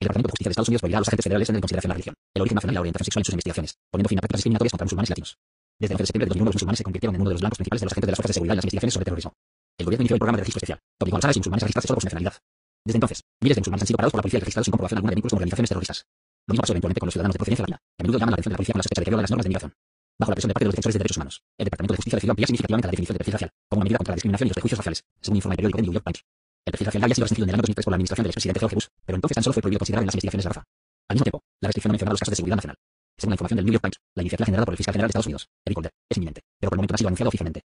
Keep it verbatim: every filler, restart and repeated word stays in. El Departamento de Justicia de Estados Unidos prohibirá a los agentes federales tener en consideración la religión, el origen nacional y la orientación sexual en sus investigaciones, poniendo fin a prácticas discriminatorias contra musulmanes latinos. Desde el once de septiembre de dos mil uno, los musulmanes se convirtieron en uno de los blancos principales de los agentes de las fuerzas de seguridad en las investigaciones sobre terrorismo. El gobierno inició el programa de registro especial, que obligó a los árabes y musulmanes a registrarse solo por su nacionalidad. Desde entonces, miles de musulmanes han sido parados por la policía y registrados sin comprobación alguna de vínculos con organizaciones terroristas. Lo mismo pasó eventualmente con los ciudadanos de procedencia latina, que a menudo llaman la atención de la policía con la sospecha de que violan las normas de migración. Bajo la presión de parte de los defensores de derechos humanos, el Departamento de Justicia decidió ampliar significativamente la definición de perfil racial, como una medida contra la discriminación y los prejuicios raciales, según informa el periódico New York Times. El perfil racial había sido restringido en el año dos mil tres por la administración del expresidente George Bush, pero entonces tan solo fue prohibido considerar en las investigaciones de raza. Al mismo tiempo, la restricción no mencionaba los casos de seguridad nacional. Según la información del New York Times, la iniciativa generada por el fiscal general de Estados Unidos, Eric Holder, es inminente, pero por el momento no ha sido anunciado oficialmente.